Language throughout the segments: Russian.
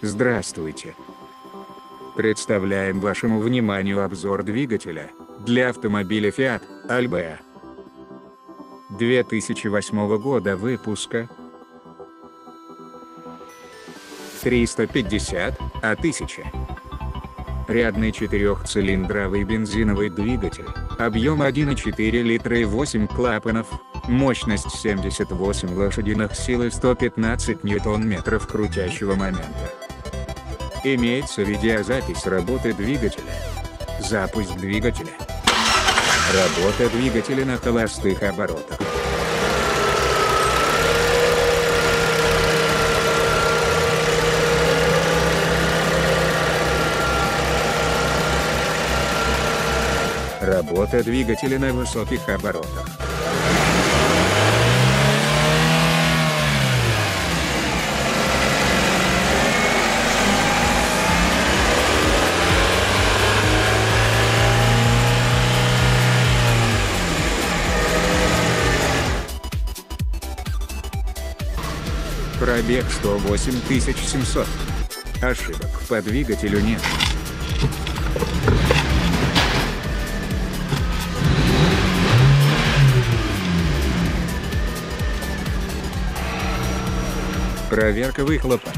Здравствуйте! Представляем вашему вниманию обзор двигателя для автомобиля Fiat Albea 2008 года выпуска. 350 тысяч. Рядный четырехцилиндровый бензиновый двигатель, объем 1,4 литра и 8 клапанов, мощность 78 лошадиных сил и 115 ньютон-метров крутящего момента. Имеется видеозапись работы двигателя. Запуск двигателя. Работа двигателя на холостых оборотах. Работа двигателя на высоких оборотах. Пробег 108 700. Ошибок по двигателю нет. Проверка выхлопа.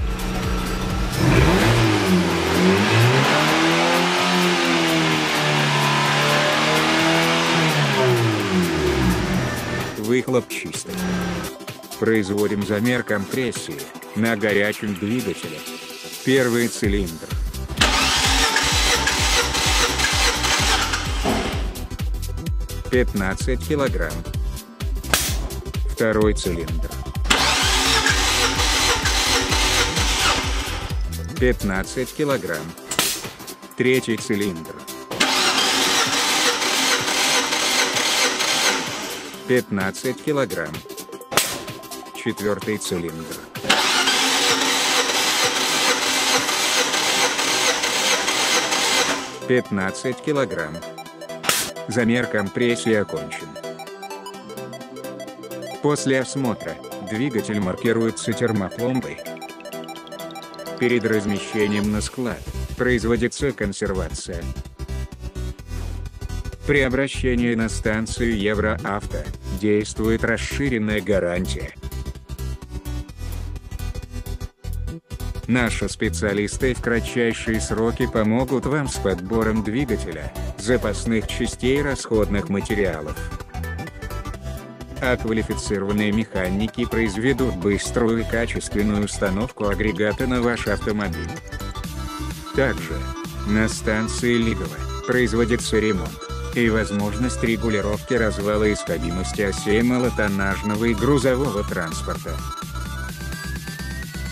Выхлоп чистый. Производим замер компрессии на горячем двигателе. Первый цилиндр. – 15 килограмм. Второй цилиндр. 15 килограмм. Третий цилиндр. 15 килограмм. Четвертый цилиндр. 15 килограмм. Замер компрессии окончен. После осмотра двигатель маркируется термопломбой. Перед размещением на склад производится консервация. При обращении на станцию Евроавто действует расширенная гарантия. Наши специалисты в кратчайшие сроки помогут вам с подбором двигателя, запасных частей и расходных материалов. А квалифицированные механики произведут быструю и качественную установку агрегата на ваш автомобиль. Также на станции Лигово производится ремонт и возможность регулировки развала и сходимости осей малотоннажного и грузового транспорта.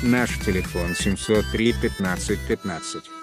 Наш телефон 703 15 15.